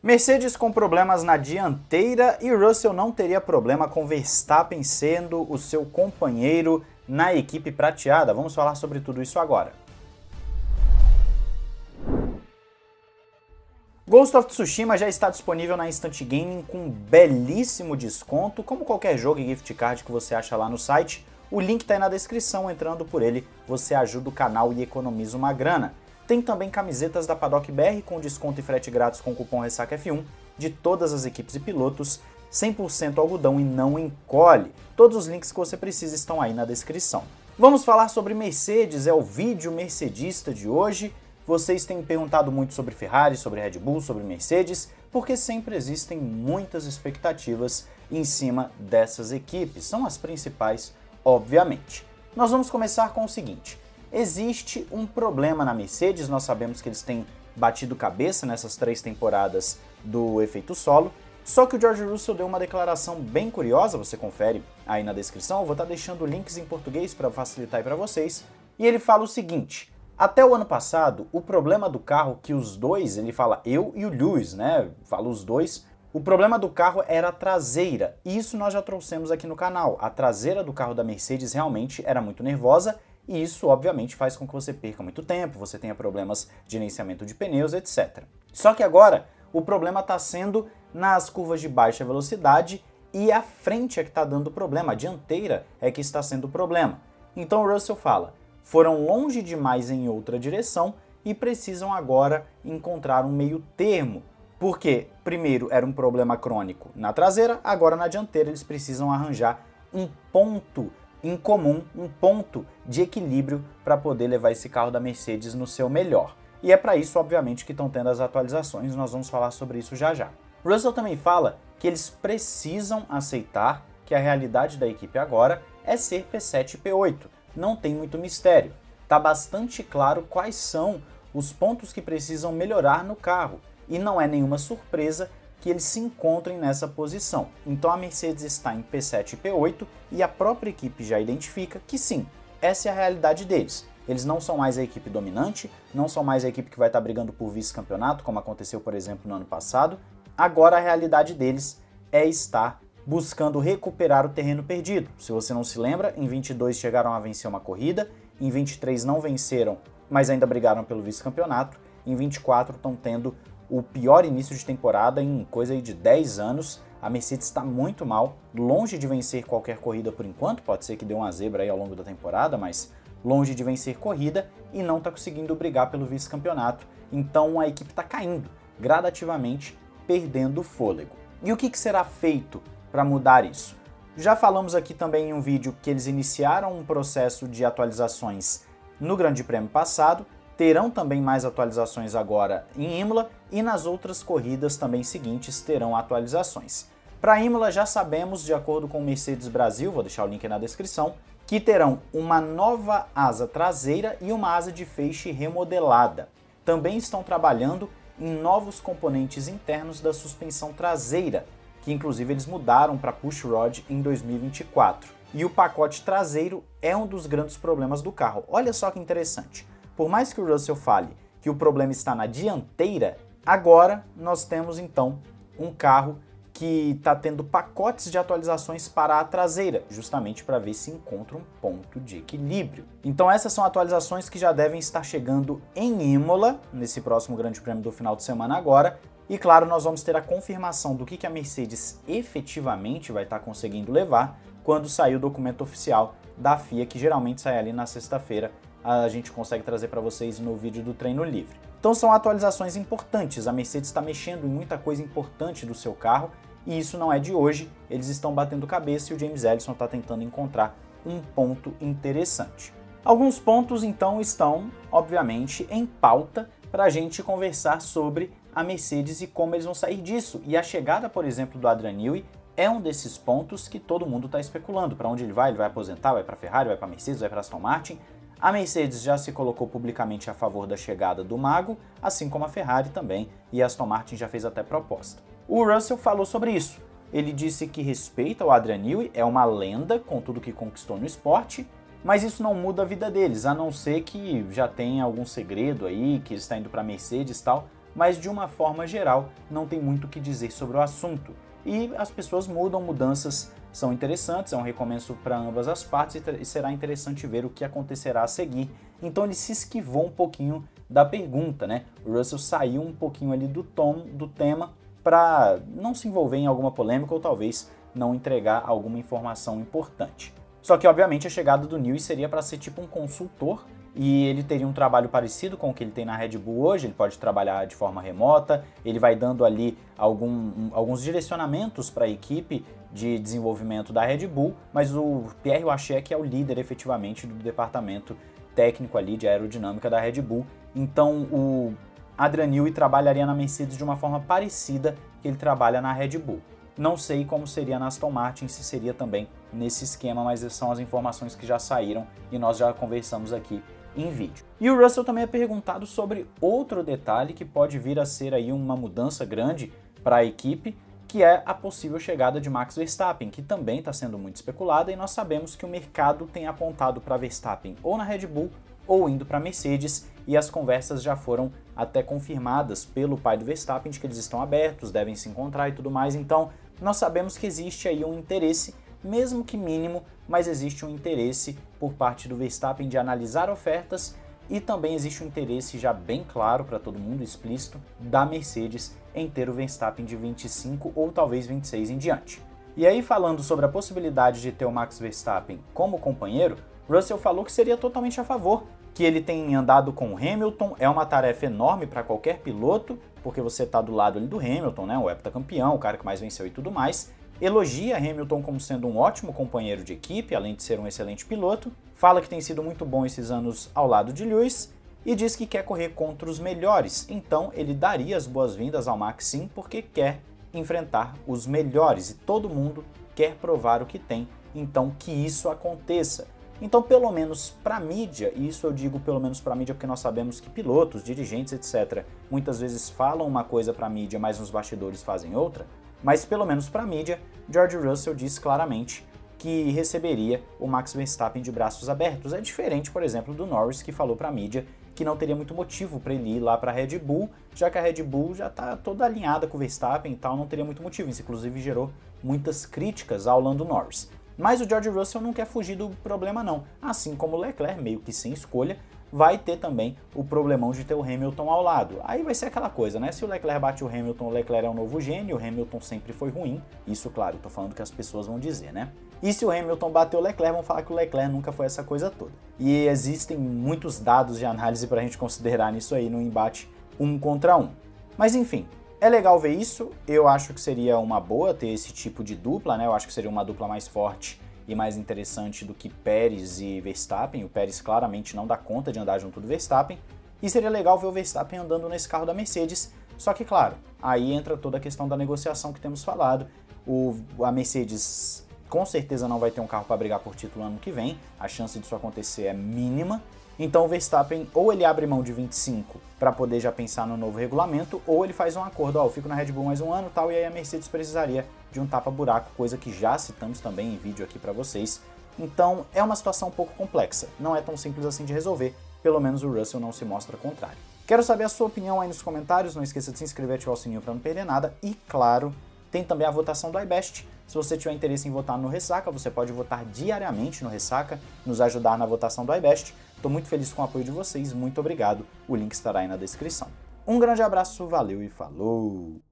Mercedes com problemas na dianteira e Russell não teria problema com Verstappen sendo o seu companheiro na equipe prateada. Vamos falar sobre tudo isso agora. Ghost of Tsushima já está disponível na Instant Gaming com um belíssimo desconto, como qualquer jogo e gift card que você acha lá no site. O link está aí na descrição, entrando por ele você ajuda o canal e economiza uma grana. Tem também camisetas da Paddock BR com desconto e frete grátis com o cupom RessacaF1 de todas as equipes e pilotos, 100% algodão e não encolhe. Todos os links que você precisa estão aí na descrição. Vamos falar sobre Mercedes, é o vídeo mercedista de hoje. Vocês têm perguntado muito sobre Ferrari, sobre Red Bull, sobre Mercedes, porque sempre existem muitas expectativas em cima dessas equipes, são as principais, obviamente. Nós vamos começar com o seguinte. Existe um problema na Mercedes, nós sabemos que eles têm batido cabeça nessas 3 temporadas do efeito solo, só que o George Russell deu uma declaração bem curiosa, você confere aí na descrição, eu vou estar deixando links em português para facilitar aí para vocês, e ele fala o seguinte, até o ano passado, o problema do carro que os dois, ele fala eu e o Lewis, né, fala os dois, o problema do carro era a traseira, e isso nós já trouxemos aqui no canal, a traseira do carro da Mercedes realmente era muito nervosa, e isso, obviamente, faz com que você perca muito tempo, você tenha problemas de gerenciamento de pneus, etc. Só que agora, o problema está sendo nas curvas de baixa velocidade e a frente é que está dando problema, a dianteira é que está sendo o problema. Então o Russell fala, foram longe demais em outra direção e precisam agora encontrar um meio termo, porque primeiro era um problema crônico na traseira, agora na dianteira eles precisam arranjar um ponto em comum, um ponto de equilíbrio para poder levar esse carro da Mercedes no seu melhor. E é para isso, obviamente, que estão tendo as atualizações, nós vamos falar sobre isso já já. Russell também fala que eles precisam aceitar que a realidade da equipe agora é ser P7 e P8, não tem muito mistério. Tá bastante claro quais são os pontos que precisam melhorar no carro, e não é nenhuma surpresa que eles se encontrem nessa posição. Então a Mercedes está em P7 e P8 e a própria equipe já identifica que sim, essa é a realidade deles. Eles não são mais a equipe dominante, não são mais a equipe que vai estar brigando por vice-campeonato, como aconteceu, por exemplo, no ano passado. Agora a realidade deles é estar buscando recuperar o terreno perdido. Se você não se lembra, em 22 chegaram a vencer uma corrida, em 23 não venceram, mas ainda brigaram pelo vice-campeonato, em 24 estão tendo o pior início de temporada em coisa aí de 10 anos, a Mercedes está muito mal, longe de vencer qualquer corrida por enquanto, pode ser que dê uma zebra aí ao longo da temporada, mas longe de vencer corrida e não está conseguindo brigar pelo vice-campeonato, então a equipe está caindo, gradativamente perdendo o fôlego. E o que será feito para mudar isso? Já falamos aqui também em um vídeo que eles iniciaram um processo de atualizações no Grande Prêmio passado, terão também mais atualizações agora em Imola e nas outras corridas também seguintes terão atualizações. Para Imola já sabemos, de acordo com o Mercedes Brasil, vou deixar o link aí na descrição, que terão uma nova asa traseira e uma asa de feixe remodelada. Também estão trabalhando em novos componentes internos da suspensão traseira, que inclusive eles mudaram para pushrod em 2024. E o pacote traseiro é um dos grandes problemas do carro. Olha só que interessante. Por mais que o Russell fale que o problema está na dianteira, agora nós temos então um carro que está tendo pacotes de atualizações para a traseira, justamente para ver se encontra um ponto de equilíbrio. Então essas são atualizações que já devem estar chegando em Imola, nesse próximo Grande Prêmio do final de semana agora, e claro, nós vamos ter a confirmação do que a Mercedes efetivamente vai estar conseguindo levar quando sair o documento oficial da FIA, que geralmente sai ali na sexta-feira, a gente consegue trazer para vocês no vídeo do treino livre. Então são atualizações importantes, a Mercedes está mexendo em muita coisa importante do seu carro e isso não é de hoje, eles estão batendo cabeça e o James Allison está tentando encontrar um ponto interessante. Alguns pontos então estão, obviamente, em pauta para a gente conversar sobre a Mercedes e como eles vão sair disso, e a chegada, por exemplo, do Adrian Newey é um desses pontos que todo mundo está especulando, para onde ele vai aposentar, vai para Ferrari, vai para Mercedes, vai para Aston Martin. A Mercedes já se colocou publicamente a favor da chegada do Mago, assim como a Ferrari também, e a Aston Martin já fez até proposta. O Russell falou sobre isso, ele disse que respeita o Adrian Newey, é uma lenda com tudo que conquistou no esporte, mas isso não muda a vida deles, a não ser que já tenha algum segredo aí, que ele está indo para a Mercedes e tal, mas de uma forma geral não tem muito o que dizer sobre o assunto. E as pessoas mudam, mudanças são interessantes, é um recomeço para ambas as partes e será interessante ver o que acontecerá a seguir. Então ele se esquivou um pouquinho da pergunta, né? O Russell saiu um pouquinho ali do tema para não se envolver em alguma polêmica ou talvez não entregar alguma informação importante. Só que obviamente a chegada do Newey seria para ser tipo um consultor e ele teria um trabalho parecido com o que ele tem na Red Bull hoje, ele pode trabalhar de forma remota, ele vai dando ali alguns direcionamentos para a equipe de desenvolvimento da Red Bull, mas o Pierre Waché é o líder efetivamente do departamento técnico ali de aerodinâmica da Red Bull, então o Adrian Newey trabalharia na Mercedes de uma forma parecida que ele trabalha na Red Bull. Não sei como seria na Aston Martin, se seria também nesse esquema, mas essas são as informações que já saíram e nós já conversamos aqui em vídeo. E o Russell também é perguntado sobre outro detalhe que pode vir a ser aí uma mudança grande para a equipe, que é a possível chegada de Max Verstappen, que também está sendo muito especulada, e nós sabemos que o mercado tem apontado para Verstappen ou na Red Bull ou indo para a Mercedes, e as conversas já foram até confirmadas pelo pai do Verstappen, de que eles estão abertos, devem se encontrar e tudo mais, então nós sabemos que existe aí um interesse, mesmo que mínimo, mas existe um interesse por parte do Verstappen de analisar ofertas, e também existe um interesse já bem claro para todo mundo, explícito, da Mercedes em ter o Verstappen de 25 ou talvez 26 em diante. E aí, falando sobre a possibilidade de ter o Max Verstappen como companheiro, Russell falou que seria totalmente a favor, que ele tem andado com o Hamilton, é uma tarefa enorme para qualquer piloto, porque você está do lado ali do Hamilton, né, o heptacampeão, o cara que mais venceu e tudo mais, elogia Hamilton como sendo um ótimo companheiro de equipe, além de ser um excelente piloto, fala que tem sido muito bom esses anos ao lado de Lewis e diz que quer correr contra os melhores, então ele daria as boas-vindas ao Max sim, porque quer enfrentar os melhores e todo mundo quer provar o que tem, então que isso aconteça. Então pelo menos para a mídia, e isso eu digo pelo menos para a mídia porque nós sabemos que pilotos, dirigentes, etc. muitas vezes falam uma coisa para a mídia, mas nos bastidores fazem outra, mas pelo menos para a mídia, George Russell diz claramente que receberia o Max Verstappen de braços abertos. É diferente, por exemplo, do Norris, que falou para a mídia que não teria muito motivo para ele ir lá para a Red Bull, já que a Red Bull já está toda alinhada com o Verstappen e tal, não teria muito motivo. Isso inclusive gerou muitas críticas ao Lando Norris. Mas o George Russell não quer fugir do problema não, assim como o Leclerc, meio que sem escolha, vai ter também o problemão de ter o Hamilton ao lado. Aí vai ser aquela coisa, né? Se o Leclerc bate o Hamilton, o Leclerc é um novo gênio, o Hamilton sempre foi ruim, isso claro, estou falando que as pessoas vão dizer, né? E se o Hamilton bateu o Leclerc, vão falar que o Leclerc nunca foi essa coisa toda. E existem muitos dados de análise para a gente considerar nisso aí, no embate 1 contra 1. Mas enfim, é legal ver isso, eu acho que seria uma boa ter esse tipo de dupla, né? Eu acho que seria uma dupla mais forte e mais interessante do que Pérez e Verstappen. O Pérez claramente não dá conta de andar junto do Verstappen, e seria legal ver o Verstappen andando nesse carro da Mercedes, só que claro, aí entra toda a questão da negociação que temos falado. A Mercedes com certeza não vai ter um carro para brigar por título ano que vem, a chance disso acontecer é mínima. Então o Verstappen ou ele abre mão de 25 para poder já pensar no novo regulamento, ou ele faz um acordo, ó, eu fico na Red Bull mais um ano e tal, e aí a Mercedes precisaria de um tapa-buraco, coisa que já citamos também em vídeo aqui para vocês. Então é uma situação um pouco complexa, não é tão simples assim de resolver, pelo menos o Russell não se mostra contrário. Quero saber a sua opinião aí nos comentários, não esqueça de se inscrever e ativar o sininho para não perder nada, e claro, tem também a votação do iBest. Se você tiver interesse em votar no Ressaca, você pode votar diariamente no Ressaca, nos ajudar na votação do iBest. Estou muito feliz com o apoio de vocês, muito obrigado, o link estará aí na descrição. Um grande abraço, valeu e falou!